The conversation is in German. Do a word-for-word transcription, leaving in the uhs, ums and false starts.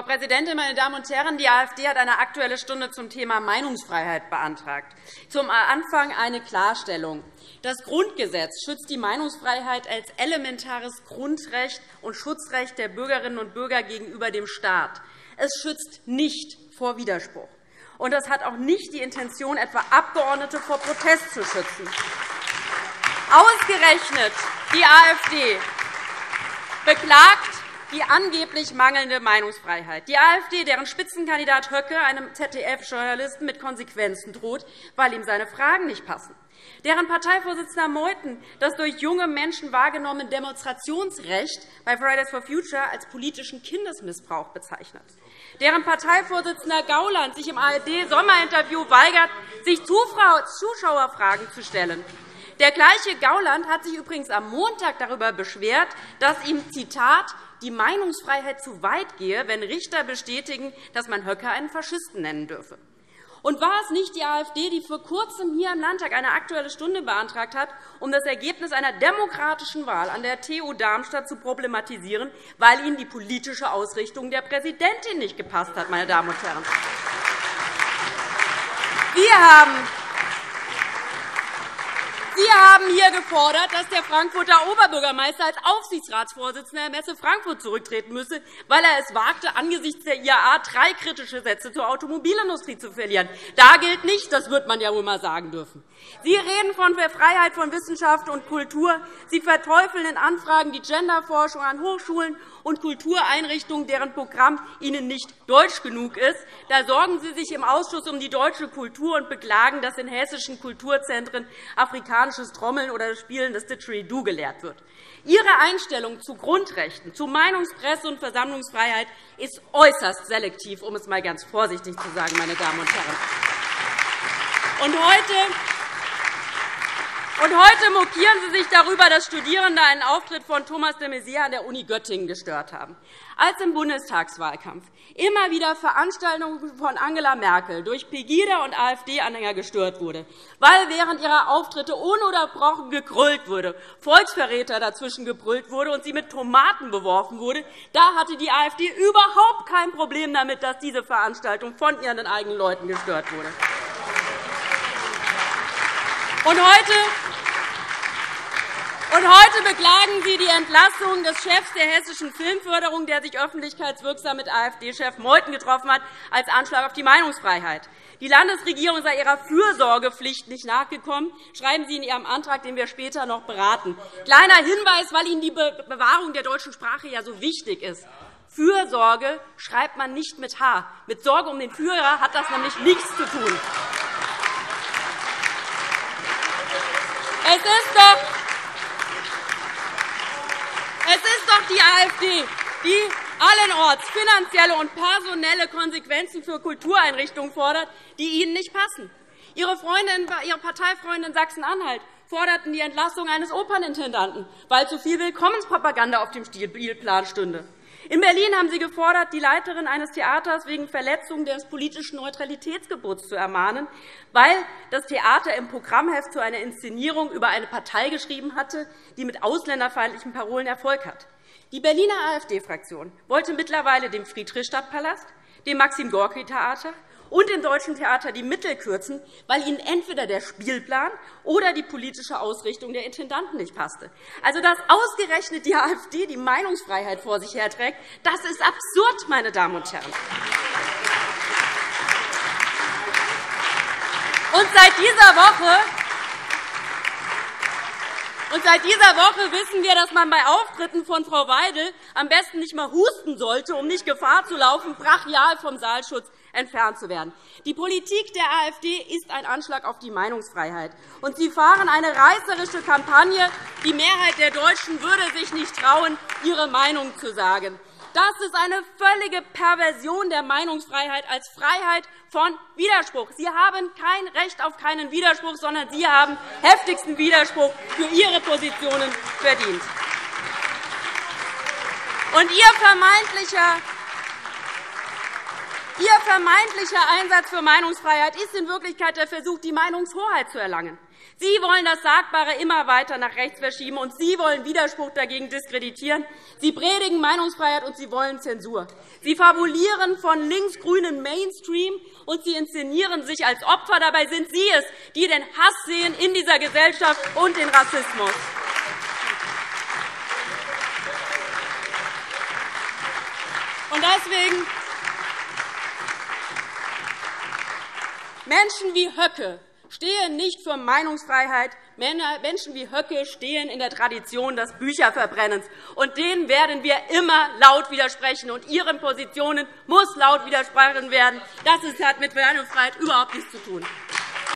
Frau Präsidentin, meine Damen und Herren! Die AfD hat eine Aktuelle Stunde zum Thema Meinungsfreiheit beantragt. Zum Anfang eine Klarstellung. Das Grundgesetz schützt die Meinungsfreiheit als elementares Grundrecht und Schutzrecht der Bürgerinnen und Bürger gegenüber dem Staat. Es schützt nicht vor Widerspruch. Und das hat auch nicht die Intention, etwa Abgeordnete vor Protest zu schützen. Ausgerechnet die AfD beklagt die angeblich mangelnde Meinungsfreiheit. Die AfD, deren Spitzenkandidat Höcke einem Z D F-Journalisten mit Konsequenzen droht, weil ihm seine Fragen nicht passen. Deren Parteivorsitzender Meuthen das durch junge Menschen wahrgenommene Demonstrationsrecht bei Fridays for Future als politischen Kindesmissbrauch bezeichnet. Deren Parteivorsitzender Gauland sich im A R D-Sommerinterview weigert, sich Zuschauerfragen zu stellen. Der gleiche Gauland hat sich übrigens am Montag darüber beschwert, dass ihm, Zitat, die Meinungsfreiheit zu weit gehe, wenn Richter bestätigen, dass man Höcke einen Faschisten nennen dürfe. Und war es nicht die AfD, die vor Kurzem hier im Landtag eine Aktuelle Stunde beantragt hat, um das Ergebnis einer demokratischen Wahl an der T U Darmstadt zu problematisieren, weil ihnen die politische Ausrichtung der Präsidentin nicht gepasst hat, meine Damen und Herren? Wir haben Wir haben hier gefordert, dass der Frankfurter Oberbürgermeister als Aufsichtsratsvorsitzender der Messe Frankfurt zurücktreten müsse, weil er es wagte, angesichts der I A A drei kritische Sätze zur Automobilindustrie zu verlieren. Da gilt nicht, das wird man ja wohl mal sagen dürfen. Sie reden von der Freiheit von Wissenschaft und Kultur. Sie verteufeln in Anfragen die Genderforschung an Hochschulen und Kultureinrichtungen, deren Programm Ihnen nicht deutsch genug ist. Da sorgen Sie sich im Ausschuss um die deutsche Kultur und beklagen, dass in hessischen Kulturzentren Afrikaner Trommeln oder das Spielen des Didgeridoo gelehrt wird. Ihre Einstellung zu Grundrechten, zu Meinungspresse und Versammlungsfreiheit ist äußerst selektiv, um es einmal ganz vorsichtig zu sagen, meine Damen und Herren. Und heute Und heute mokieren Sie sich darüber, dass Studierende einen Auftritt von Thomas de Maizière an der Uni Göttingen gestört haben. Als im Bundestagswahlkampf immer wieder Veranstaltungen von Angela Merkel durch Pegida und AfD-Anhänger gestört wurde, weil während ihrer Auftritte ununterbrochen gegrölt wurde, Volksverräter dazwischen gebrüllt wurde und sie mit Tomaten beworfen wurde, da hatte die AfD überhaupt kein Problem damit, dass diese Veranstaltung von ihren eigenen Leuten gestört wurde. Und heute, und heute beklagen Sie die Entlassung des Chefs der hessischen Filmförderung, der sich öffentlichkeitswirksam mit AfD-Chef Meuthen getroffen hat, als Anschlag auf die Meinungsfreiheit. Die Landesregierung sei ihrer Fürsorgepflicht nicht nachgekommen, schreiben Sie in Ihrem Antrag, den wir später noch beraten. Kleiner Hinweis, weil Ihnen die Bewahrung der deutschen Sprache ja so wichtig ist. Fürsorge schreibt man nicht mit H. Mit Sorge um den Führer hat das nämlich nichts zu tun. Es ist doch, es ist doch die AfD, die allenorts finanzielle und personelle Konsequenzen für Kultureinrichtungen fordert, die Ihnen nicht passen. Ihre, Freundin, ihre Parteifreunde in Sachsen-Anhalt forderten die Entlassung eines Opernintendanten, weil zu viel Willkommenspropaganda auf dem Spielplan stünde. In Berlin haben Sie gefordert, die Leiterin eines Theaters wegen Verletzung des politischen Neutralitätsgebots zu ermahnen, weil das Theater im Programmheft zu einer Inszenierung über eine Partei geschrieben hatte, die mit ausländerfeindlichen Parolen Erfolg hat. Die Berliner AfD-Fraktion wollte mittlerweile dem Friedrichstadtpalast, dem Maxim-Gorki-Theater und dem Deutschen Theater die Mittel kürzen, weil ihnen entweder der Spielplan oder die politische Ausrichtung der Intendanten nicht passte. Also, dass ausgerechnet die AfD die Meinungsfreiheit vor sich herträgt, das ist absurd, meine Damen und Herren. Und seit dieser Woche Und seit dieser Woche wissen wir, dass man bei Auftritten von Frau Weidel am besten nicht mehr husten sollte, um nicht Gefahr zu laufen, brachial vom Saalschutz entfernt zu werden. Die Politik der AfD ist ein Anschlag auf die Meinungsfreiheit. Und Sie fahren eine reißerische Kampagne. Die Mehrheit der Deutschen würde sich nicht trauen, ihre Meinung zu sagen. Das ist eine völlige Perversion der Meinungsfreiheit als Freiheit von Widerspruch. Sie haben kein Recht auf keinen Widerspruch, sondern Sie haben heftigsten Widerspruch für Ihre Positionen verdient. Und Ihr vermeintlicher Ihr vermeintlicher Einsatz für Meinungsfreiheit ist in Wirklichkeit der Versuch, die Meinungshoheit zu erlangen. Sie wollen das Sagbare immer weiter nach rechts verschieben, und Sie wollen Widerspruch dagegen diskreditieren. Sie predigen Meinungsfreiheit, und Sie wollen Zensur. Sie fabulieren von linksgrünem Mainstream, und Sie inszenieren sich als Opfer. Dabei sind Sie es, die den Hass sehen in dieser Gesellschaft und den Rassismus. Und deswegen Menschen wie Höcke stehen nicht für Meinungsfreiheit. Menschen wie Höcke stehen in der Tradition des Bücherverbrennens. Und denen werden wir immer laut widersprechen. Und ihren Positionen muss laut widersprochen werden. Das hat mit Meinungsfreiheit überhaupt nichts zu tun.